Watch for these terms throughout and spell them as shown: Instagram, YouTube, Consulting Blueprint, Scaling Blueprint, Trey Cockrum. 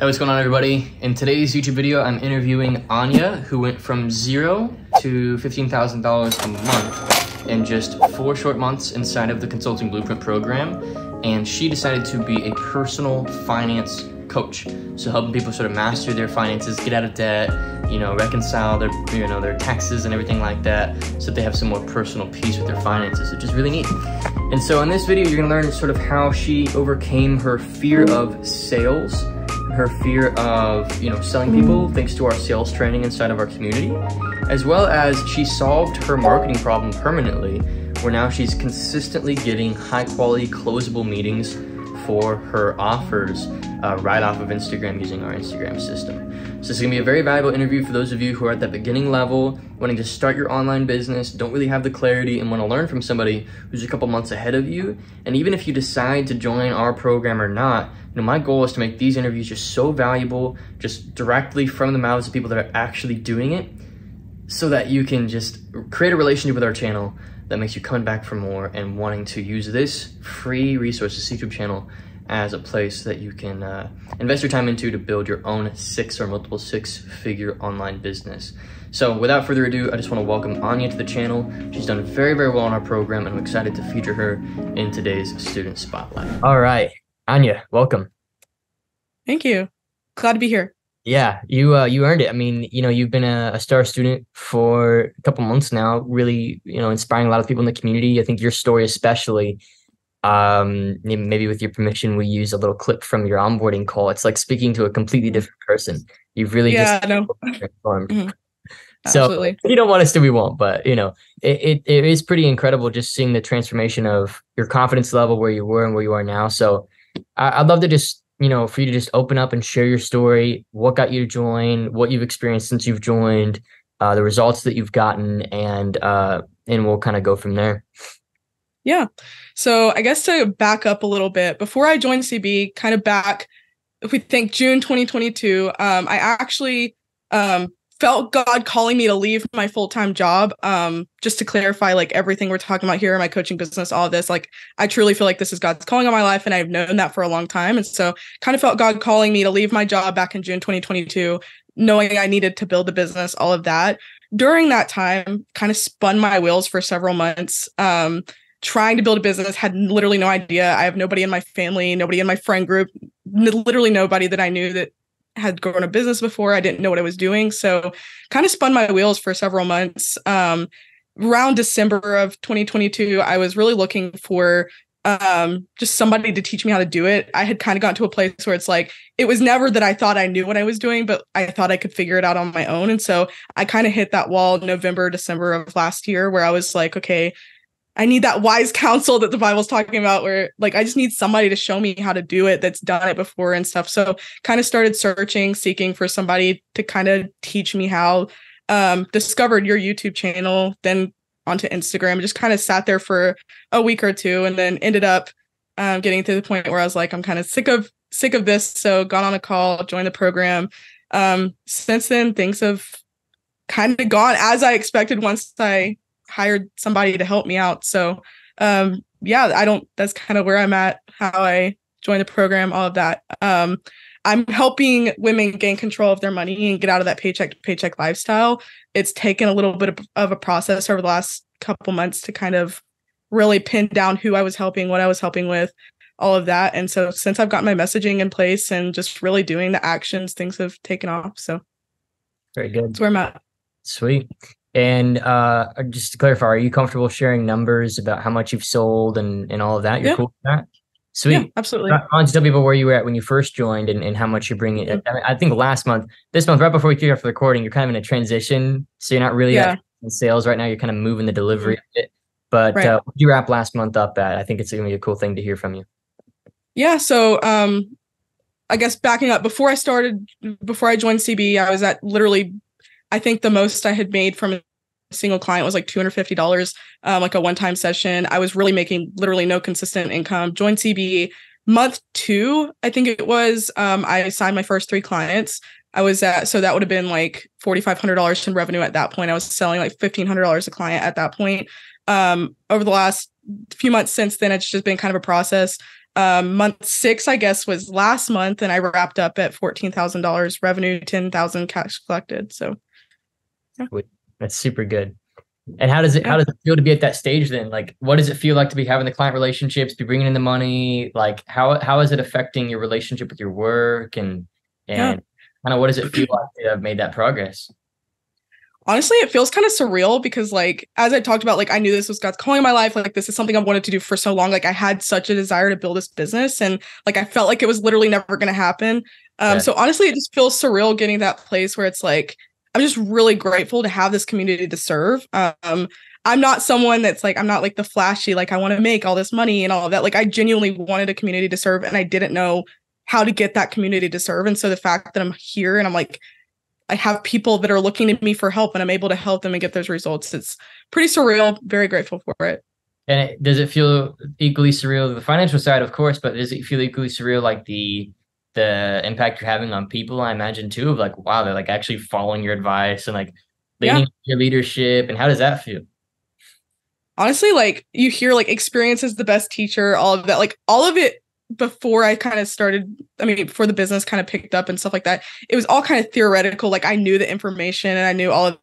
Hey, what's going on, everybody? In today's YouTube video, I'm interviewing Anya, who went from zero to $15,000 a month in just 4 short months inside of the Consulting Blueprint program. And she decided to be a personal finance coach, so helping people sort of master their finances, get out of debt, reconcile their, their taxes and everything like that, so that they have some more personal peace with their finances, which is really neat. And so in this video, you're gonna learn sort of how she overcame her fear of sales, her fear of selling people, thanks to our sales training inside of our community, as well as she solved her marketing problem permanently, where now she's consistently getting high quality closable meetings for her offers right off of Instagram using our Instagram system. So this is gonna be a very valuable interview for those of you who are at that beginning level, wanting to start your online business, don't really have the clarity, and wanna learn from somebody who's a couple months ahead of you. And even if you decide to join our program or not, my goal is to make these interviews just so valuable, just directly from the mouths of people that are actually doing it, so that you can just create a relationship with our channel that makes you coming back for more and wanting to use this free resources YouTube channel as a place that you can invest your time into to build your own 6- or multiple 6-figure online business. So without further ado, I just wanna welcome Anya to the channel. She's done very, very well in our program, and I'm excited to feature her in today's Student Spotlight. All right, Anya, welcome. Thank you, glad to be here. Yeah, you earned it. I mean, you've been a star student for a couple months now, really, inspiring a lot of people in the community. I think your story especially, maybe with your permission, we use a little clip from your onboarding call. It's like speaking to a completely different person. You've really just transformed. Mm-hmm. So absolutely. You don't want us to, we won't, but it is pretty incredible just seeing the transformation of your confidence level, where you were and where you are now. So I'd love to just, for you to just open up and share your story, what got you to join, what you've experienced since you've joined, the results that you've gotten, and we'll kind of go from there. Yeah. So I guess to back up a little bit, before I joined CB, kind of back, if we think June 2022, I actually felt God calling me to leave my full-time job. Just to clarify, like everything we're talking about here, my coaching business, all of this, like I truly feel like this is God's calling on my life, and I've known that for a long time. And so kind of felt God calling me to leave my job back in June 2022, knowing I needed to build a business, all of that. During that time, kind of spun my wheels for several months, trying to build a business, had literally no idea. I have nobody in my family, nobody in my friend group, literally nobody that I knew that had grown a business before. I didn't know what I was doing. So kind of spun my wheels for several months. Around December of 2022, I was really looking for just somebody to teach me how to do it. I had kind of gotten to a place where it's like, it was never that I thought I knew what I was doing, but I thought I could figure it out on my own. And so I kind of hit that wall November, December of last year, where I was like, okay, I need that wise counsel that the Bible's talking about, where like, I just need somebody to show me how to do it, that's done it before and stuff. So kind of started searching, seeking for somebody to kind of teach me how, discovered your YouTube channel, then onto Instagram, just kind of sat there for a week or two, and then ended up getting to the point where I was like, I'm kind of sick of this. So got on a call, joined the program. Since then, things have kind of gone as I expected once I hired somebody to help me out. So yeah, that's kind of where I'm at, how I joined the program, all of that. I'm helping women gain control of their money and get out of that paycheck to paycheck lifestyle. It's taken a little bit of a process over the last couple months to kind of really pin down who I was helping, what I was helping with, all of that. And so since I've got my messaging in place and just really doing the actions, things have taken off. So very good. That's where I'm at. Sweet. And just to clarify, are you comfortable sharing numbers about how much you've sold and all of that? You're cool with that? Sweet. Yeah, absolutely. I want to tell people where you were at when you first joined and how much you bring it. I mean, I think last month, this month, right before we kicked off the recording, you're kind of in a transition. So you're not really in sales right now. You're kind of moving the delivery of it. But what did you wrap last month up at? I think it's going to be a cool thing to hear from you. Yeah. So I guess backing up, before I joined CB, I was at literally, I think the most I had made from a single client was like $250, like a one-time session. I was really making literally no consistent income. Joined CB month 2, I think it was. I signed my first 3 clients. So that would have been like $4,500 in revenue at that point. I was selling like $1,500 a client at that point. Over the last few months since then, it's just been kind of a process. Month six, I guess, was last month, and I wrapped up at $14,000 revenue, $10,000 cash collected. So yeah. That's super good. And how does it feel to be at that stage then? Like, what does it feel like to be having the client relationships, be bringing in the money? Like, how is it affecting your relationship with your work? And kind of what does it feel like to have made that progress? Honestly, it feels kind of surreal because, like, as I talked about, like, I knew this was God's calling in my life. Like, this is something I wanted to do for so long. Like, I had such a desire to build this business, and like, I felt like it was literally never going to happen. So honestly, it just feels surreal getting to that place where it's like, I'm just really grateful to have this community to serve. I'm not someone that's like, I'm not like the flashy, like I want to make all this money and all of that. Like, I genuinely wanted a community to serve, and I didn't know how to get that community to serve. And so the fact that I'm here and I'm like, I have people that are looking to me for help, and I'm able to help them and get those results. It's pretty surreal. Very grateful for it. And does it feel equally surreal, the financial side, of course, but does it feel equally surreal, like the impact you're having on people? I imagine too, of like, wow, they're like actually following your advice and like leading your leadership. And how does that feel? Honestly, like, you hear like experience is the best teacher, all of that, like all of it. Before I kind of started, I mean, before the business kind of picked up and stuff like that, it was all kind of theoretical. Like, I knew the information and I knew all of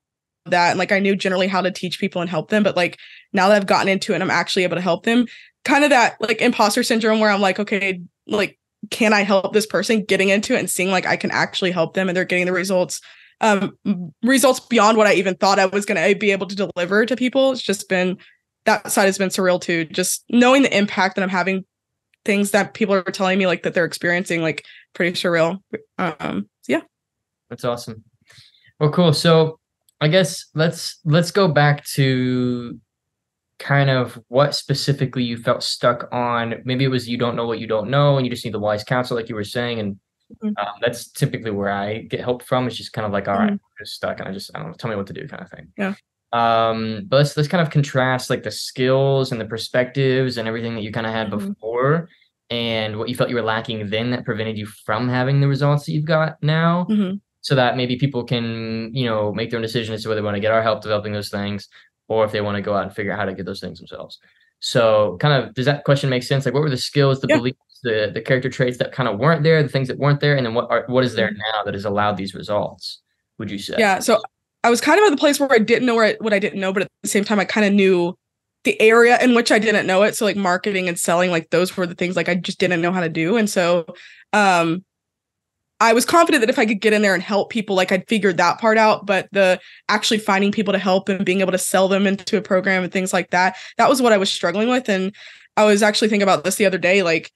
that. And like, I knew generally how to teach people and help them. But like, now that I've gotten into it and I'm actually able to help them, kind of that like imposter syndrome where I'm like, okay, like, can I help this person? Getting into it and seeing like I can actually help them and they're getting the results beyond what I even thought I was going to be able to deliver to people. It's just been, that side has been surreal too. Just knowing the impact that I'm having, things that people are telling me like that they're experiencing, like pretty surreal. That's awesome. Well, cool. So I guess let's go back to kind of what specifically you felt stuck on. Maybe it was you don't know what you don't know and you just need the wise counsel, like you were saying. And that's typically where I get help from. It's just kind of like, all right, I'm just stuck and I don't know, tell me what to do kind of thing. Yeah. But let's kind of contrast like the skills and the perspectives and everything that you kind of had before and what you felt you were lacking then that prevented you from having the results that you've got now, so that maybe people can, you know, make their own decision as to whether they want to get our help developing those things or if they want to go out and figure out how to get those things themselves. So kind of, does that question make sense? Like, what were the skills, the beliefs, the character traits that kind of weren't there, the things that weren't there, and then what is there now that has allowed these results, would you say? Yeah. So I was kind of at the place where I didn't know what I didn't know, but at the same time, I kind of knew the area in which I didn't know it. So like marketing and selling, like those were the things like I just didn't know how to do. And so I was confident that if I could get in there and help people, like I'd figured that part out. But the actually finding people to help and being able to sell them into a program and things like that, that was what I was struggling with. And I was actually thinking about this the other day, like,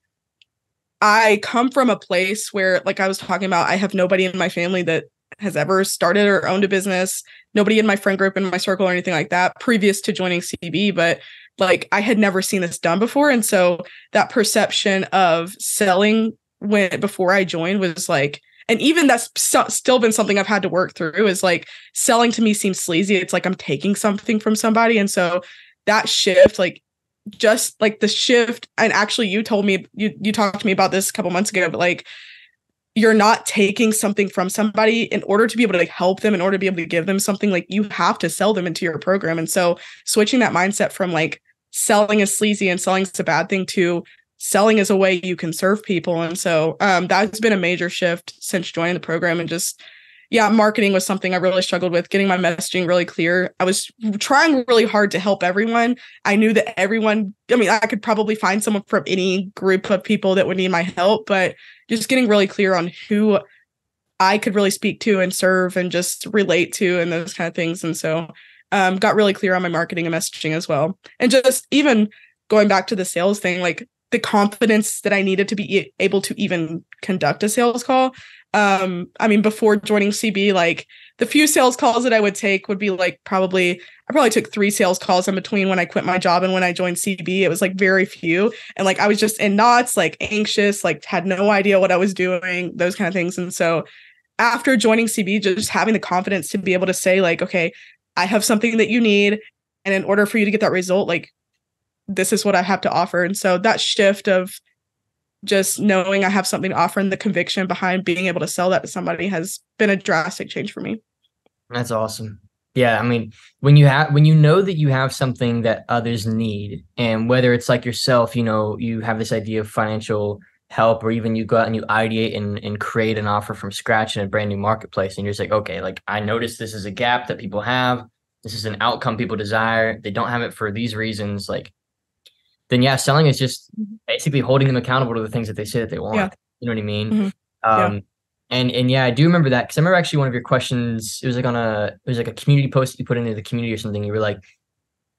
I come from a place where, like I was talking about, I have nobody in my family that has ever started or owned a business, nobody in my friend group, in my circle or anything like that previous to joining CB, but like I had never seen this done before. And so that perception of selling before I joined was like, and even that's still been something I've had to work through, is like selling to me seems sleazy. It's like I'm taking something from somebody. And so that shift, like just like the shift, and actually you told me, you talked to me about this a couple months ago, but like, you're not taking something from somebody in order to be able to like help them, in order to be able to give them something, like you have to sell them into your program. And so switching that mindset from like selling is sleazy and selling is a bad thing to selling is a way you can serve people. And so that's been a major shift since joining the program. And just, marketing was something I really struggled with, getting my messaging really clear. I was trying really hard to help everyone. I knew that I could probably find someone from any group of people that would need my help, but just getting really clear on who I could really speak to and serve and just relate to and those kind of things. And so got really clear on my marketing and messaging as well. And just even going back to the sales thing, like the confidence that I needed to be able to even conduct a sales call. Before joining CB, like the few sales calls that I would take would be like I probably took 3 sales calls in between when I quit my job and when I joined CB. It was like very few. And like, I was just in knots, like anxious, like had no idea what I was doing, those kind of things. And so after joining CB, just having the confidence to be able to say like, okay, I have something that you need. And in order for you to get that result, like this is what I have to offer. And so that shift of just knowing I have something to offer and the conviction behind being able to sell that to somebody has been a drastic change for me. That's awesome. Yeah, I mean, when you know that you have something that others need, and whether it's like yourself, you know, you have this idea of financial help, or even you go out and you ideate and create an offer from scratch in a brand new marketplace, and you're just like, okay, like I noticed this is a gap that people have. This is an outcome people desire. They don't have it for these reasons. Like, then yeah, selling is just basically holding them accountable to the things that they say that they want. Yeah. You know what I mean? Mm-hmm. Yeah. And yeah, I do remember that, because I remember actually one of your questions, it was like on a community post that you put into the community or something. You were like,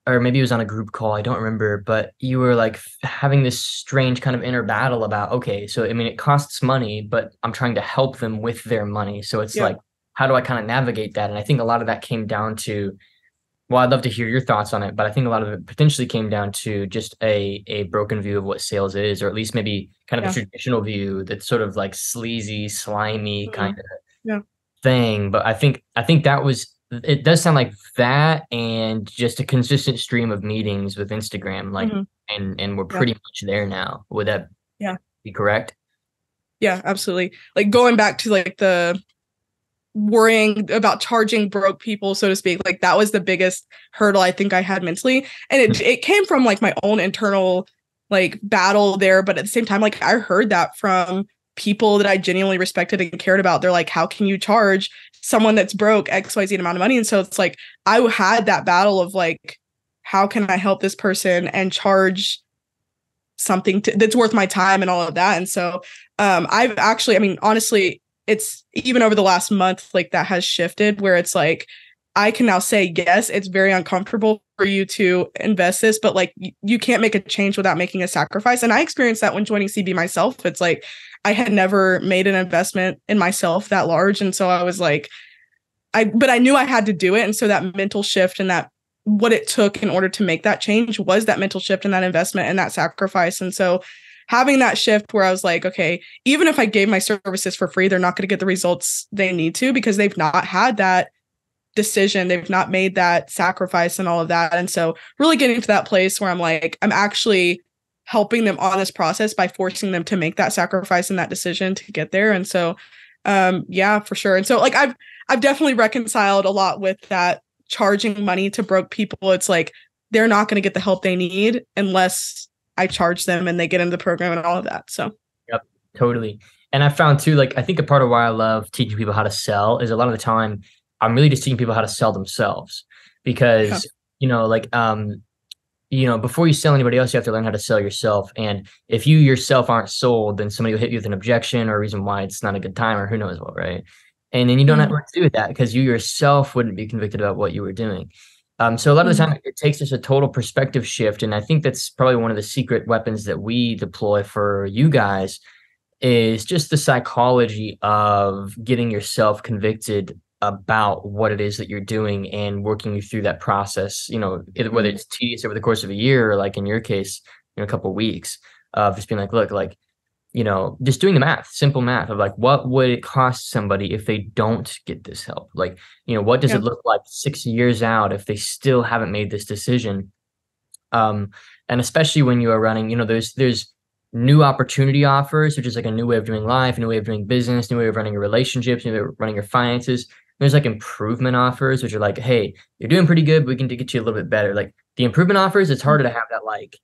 or maybe it was on a group call, I don't remember, but you were like having this strange kind of inner battle about, okay, so, I mean, it costs money, but I'm trying to help them with their money. So it's like, how do I kind of navigate that? And I think a lot of that came down to, well, I'd love to hear your thoughts on it, but I think a lot of it potentially came down to just a broken view of what sales is, or at least maybe kind of a traditional view that's sort of like sleazy, slimy kind of thing. But I think that was, it does sound like that, and just a consistent stream of meetings with Instagram, like, and we're pretty much there now. Would that be correct? Yeah, absolutely. Like going back to like the worrying about charging broke people, so to speak, like that was the biggest hurdle I think I had mentally. And it came from like my own internal like battle there. But at the same time, like I heard that from people that I genuinely respected and cared about. They're like, how can you charge someone that's broke XYZ amount of money? And so it's like, I had that battle of like, how can I help this person and charge something that's worth my time and all of that? And so I've actually, I mean, honestly, it's even over the last month, like that has shifted where it's like, I can now say, yes, it's very uncomfortable for you to invest this, but like, you can't make a change without making a sacrifice. And I experienced that when joining CB myself. It's like, I had never made an investment in myself that large. And so I was like, but I knew I had to do it. And so that mental shift and that what it took in order to make that change was that mental shift and that investment and that sacrifice. And so having that shift where I was like, okay, even if I gave my services for free, they're not going to get the results they need to, because they've not had that decision. They've not made that sacrifice and all of that. And so really getting to that place where I'm like, I'm actually helping them on this process by forcing them to make that sacrifice and that decision to get there. And so, yeah, for sure. And so like, I've definitely reconciled a lot with that charging money to broke people. It's like, they're not going to get the help they need unless I charge them and they get into the program and all of that. So, yep, totally. And I found too, like, I think a part of why I love teaching people how to sell is a lot of the time I'm really just teaching people how to sell themselves, because, you know, like, you know, before you sell anybody else, you have to learn how to sell yourself. And if you yourself aren't sold, then somebody will hit you with an objection or a reason why it's not a good time or who knows what, right? And then you don't have to do with that, because you yourself wouldn't be convicted about what you were doing. So a lot of the time it takes just a total perspective shift. And I think that's probably one of the secret weapons that we deploy for you guys, is just the psychology of getting yourself convicted about what it is that you're doing and working you through that process, you know, whether it's tedious over the course of a year, or like in your case, you know, a couple of weeks of just being like, look, like, you know, just doing the math, simple math of like, what would it cost somebody if they don't get this help? Like, you know, what does it look like 6 years out if they still haven't made this decision? And especially when you are running, you know, there's new opportunity offers, which is like a new way of doing life, a new way of doing business, new way of running your relationships, new way of running your finances. There's like improvement offers, which are like, hey, you're doing pretty good, but we can get you a little bit better. Like the improvement offers, it's harder to have that, like,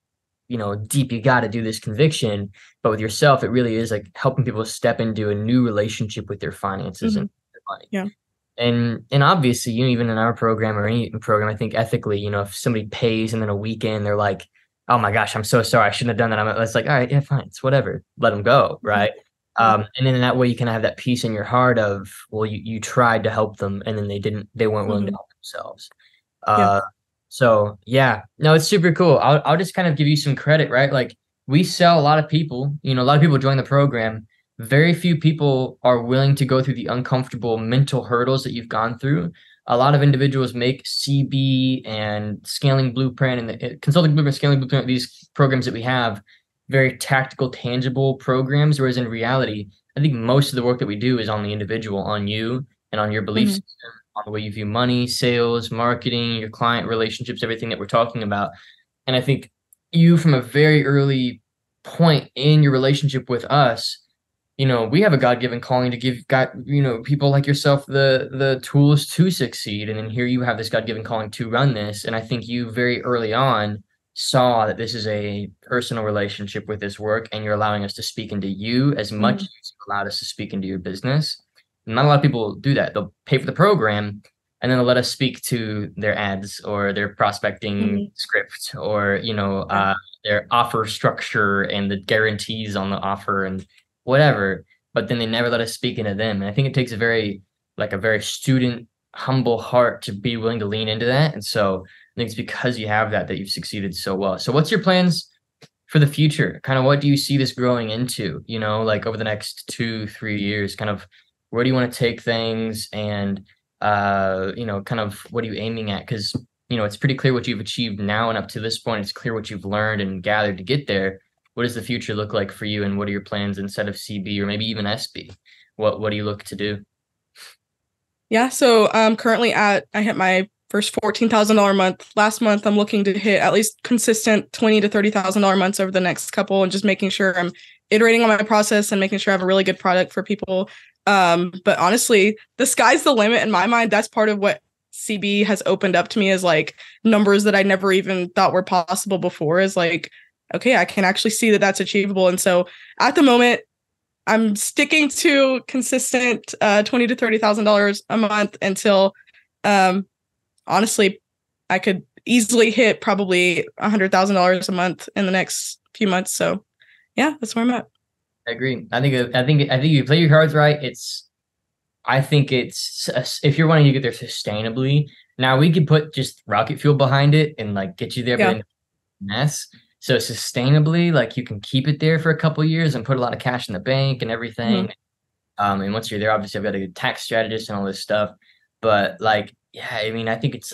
you know, deep, you got to do this conviction. But with yourself, it really is like helping people step into a new relationship with their finances and their money. Yeah. And obviously, you know, even in our program or any program, I think ethically, you know, if somebody pays and then a weekend they're like, oh my gosh, I'm so sorry, I shouldn't have done that. It's like, all right, yeah, fine, it's whatever, let them go, right? And then in that way, you can have that peace in your heart of, well, you tried to help them and then they weren't willing to help themselves. So yeah, no, it's super cool. I'll just kind of give you some credit, right? Like we sell a lot of people, you know, a lot of people join the program. Very few people are willing to go through the uncomfortable mental hurdles that you've gone through. A lot of individuals make CB and Scaling Blueprint and the Consulting Blueprint, Scaling Blueprint, these programs that we have, very tactical, tangible programs. Whereas in reality, I think most of the work that we do is on the individual, on you and on your belief system, on the way you view money, sales, marketing, your client relationships, everything that we're talking about. And I think you, from a very early point in your relationship with us, you know, we have a God-given calling to give people like yourself the tools to succeed. And then here you have this God-given calling to run this. And I think you very early on saw that this is a personal relationship with this work, and you're allowing us to speak into you as much as you allowed us to speak into your business. Not a lot of people do that. They'll pay for the program and then they'll let us speak to their ads or their prospecting script, or, their offer structure and the guarantees on the offer and whatever, but then they never let us speak into them. And I think it takes a very student, humble heart to be willing to lean into that. And so I think it's because you have that you've succeeded so well. So what's your plans for the future? Kind of what do you see this growing into, over the next 2-3 years? Kind of where do you want to take things, and kind of what are you aiming at? Because it's pretty clear what you've achieved now, and up to this point it's clear what you've learned and gathered to get there. What does the future look like for you, and what are your plans instead of CB or maybe even SB? What do you look to do? Yeah, so currently I hit my first $14,000 month last month. I'm looking to hit at least consistent $20,000 to $30,000 months over the next couple, and just making sure I'm iterating on my process and making sure I have a really good product for people. But honestly, the sky's the limit in my mind. That's part of what CB has opened up to me, is like numbers that I never even thought were possible before, is like, okay, I can actually see that that's achievable. And so at the moment, I'm sticking to consistent $20,000 to $30,000 a month until honestly, I could easily hit probably $100,000 a month in the next few months. So yeah, that's where I'm at. I agree. I think you play your cards right. If you're wanting to get there sustainably, now we could put just rocket fuel behind it and get you there, but in a mess. So sustainably, you can keep it there for a couple of years and put a lot of cash in the bank and everything. And once you're there, obviously I've got a good tax strategist and all this stuff, but I think it's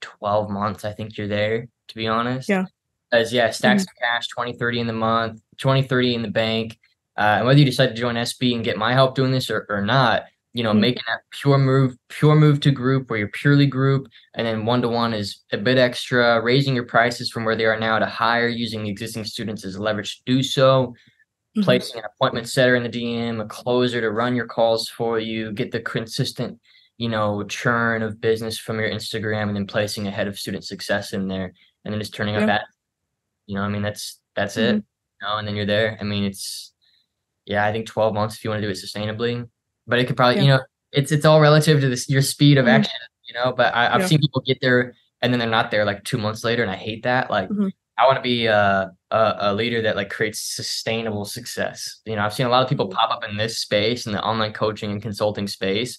12 months. I think you're there, to be honest. Yeah. As stacks of cash, 20, 30 in the month, 20, 30 in the bank. And whether you decide to join SB and get my help doing this or not, making that pure move to group, where you're purely group, and then one-to-one is a bit extra, raising your prices from where they are now to higher, using the existing students as leverage to do so, placing an appointment setter in the DM, a closer to run your calls for you, get the consistent, churn of business from your Instagram, and then placing a head of student success in there, and then just turning up that, that's it. And then you're there. I think 12 months if you want to do it sustainably. But it could probably, it's all relative to this, your speed of action, but I've seen people get there and then they're not there 2 months later. And I hate that. I want to be a leader that creates sustainable success. I've seen a lot of people pop up in this space, in the online coaching and consulting space.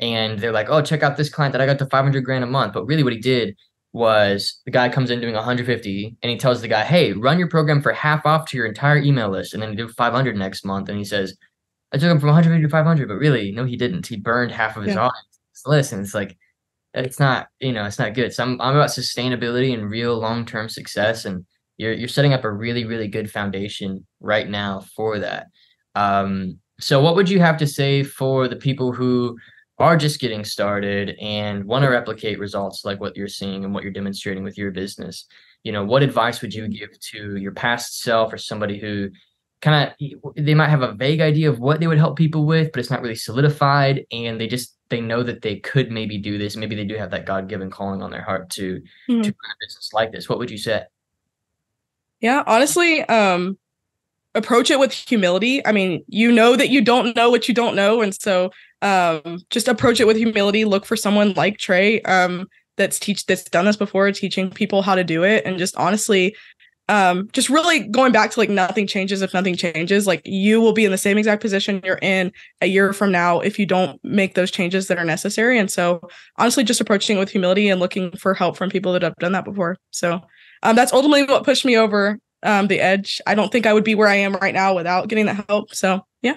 And they're like, oh, check out this client that I got to $500,000 a month. But really what he did was, the guy comes in doing 150 and he tells the guy, hey, run your program for half off to your entire email list. And then he did 500 next month. And he says, I took him from 150 to 500, but really, no, he didn't. He burned half of his audience. Listen, it's it's not good. So I'm about sustainability and real long-term success. And you're setting up a really, really good foundation right now for that. So what would you have to say for the people who are just getting started and want to replicate results like what you're seeing and what you're demonstrating with your business? What advice would you give to your past self, or somebody who they might have a vague idea of what they would help people with, but it's not really solidified, and they know that they could maybe do this. Maybe they do have that God-given calling on their heart to run a business like this. What would you say? Yeah, honestly, approach it with humility. That you don't know what you don't know. And so just approach it with humility. Look for someone like Trey that's done this before, teaching people how to do it. And just honestly, just really going back to nothing changes if nothing changes. You will be in the same exact position you're in a year from now if you don't make those changes that are necessary. And so honestly, just approaching with humility and looking for help from people that have done that before. So that's ultimately what pushed me over the edge. I don't think I would be where I am right now without getting that help. So yeah.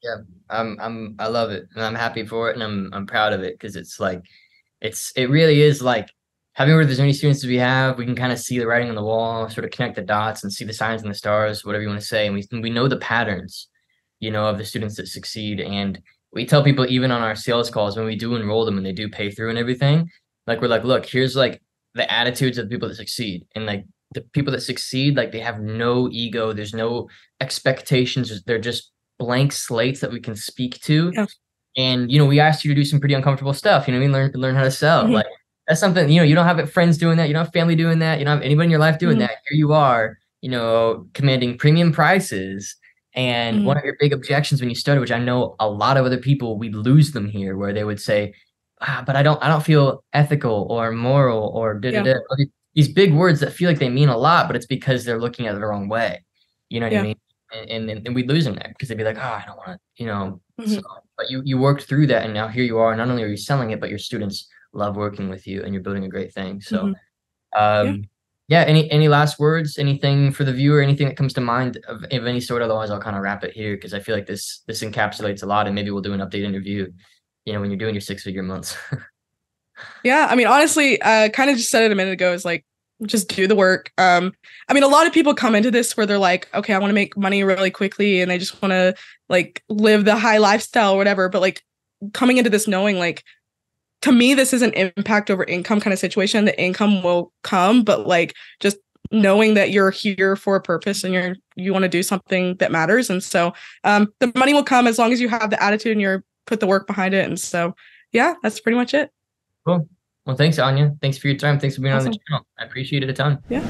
Yeah. I love it, and I'm happy for it, and I'm proud of it, because it really is having worked with as many students as we have, we can kind of see the writing on the wall, sort of connect the dots and see the signs and the stars, whatever you want to say. And we know the patterns, of the students that succeed. And we tell people, even on our sales calls, when we do enroll them and they do pay through and everything, we're look, here's the attitudes of the people that succeed. And the people that succeed, they have no ego. There's no expectations. They're just blank slates that we can speak to. Yeah. And, you know, we asked you to do some pretty uncomfortable stuff. You know what I mean? Learn how to sell. Mm-hmm. Like, that's something, you know, you don't have friends doing that. You don't have family doing that. You don't have anybody in your life doing mm-hmm. that. Here you are, you know, commanding premium prices. And mm-hmm. one of your big objections when you started, which I know a lot of other people, we lose them here, where they would say, but I don't feel ethical or moral or da-da-da. Yeah. These big words that feel like they mean a lot, but it's because they're looking at it the wrong way. You know what yeah. I mean? And we'd lose them there because they'd be like, I don't want to, you know. Mm-hmm. So, but you worked through that, and now here you are. Not only are you selling it, but your students love working with you, and you're building a great thing. So, mm-hmm. Yeah. Any last words? Anything for the viewer? Anything that comes to mind of any sort? Otherwise, I'll kind of wrap it here because I feel like this encapsulates a lot, and maybe we'll do an update interview. You know, when you're doing your 6-figure months. Yeah, I mean, honestly, kind of just said it a minute ago, is like, just do the work. I mean, a lot of people come into this where they're like, okay, I want to make money really quickly and I just want to like live the high lifestyle or whatever. But like coming into this knowing, like, to me, this is an impact over income kind of situation. The income will come, but like just knowing that you're here for a purpose and you want to do something that matters. And so the money will come as long as you have the attitude and you put the work behind it. And so, yeah, that's pretty much it. Cool. Well, thanks, Anya. Thanks for your time. Thanks for being on the channel. I appreciate it a ton. Yeah.